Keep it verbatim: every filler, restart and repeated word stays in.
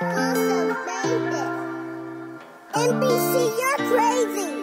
awesome, baby. M B C, you're crazy.